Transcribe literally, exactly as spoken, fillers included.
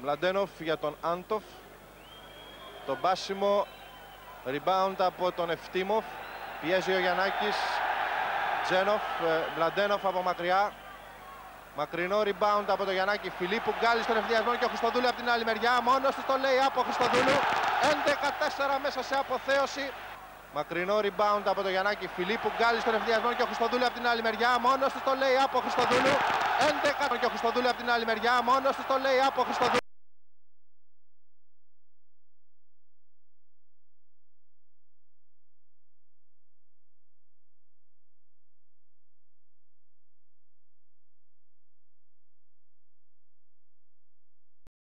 Βλαδένοφ για τον Άντοφ. Το Μπάσιμο, rebound από τον Ευτίμοφ. Πιέζει ο Γιανάκης. Τζένοφ, Βλαδένοφ από μακριά. Μακρινό rebound από τον Γιαννάκη Φίλιππου. Γκάλι στον ευθυνιασμό και ο Χριστόδουλου από την άλλη μεριά. Μόνος του το λέει από Χριστόδουλου. έντεκα τέσσερα μέσα σε αποθέωση. Μακρινό rebound από τον Γιαννάκη Φίλιππου. Γκάλι στον ευθυνιασμό και ο Χριστόδουλου από την άλλη μεριά. Μόνος του το λέει από Χριστόδουλου. έντεκα και ο Χριστόδουλου από την άλλη μεριά. Μόνος του το λέει από Χριστόδουλου.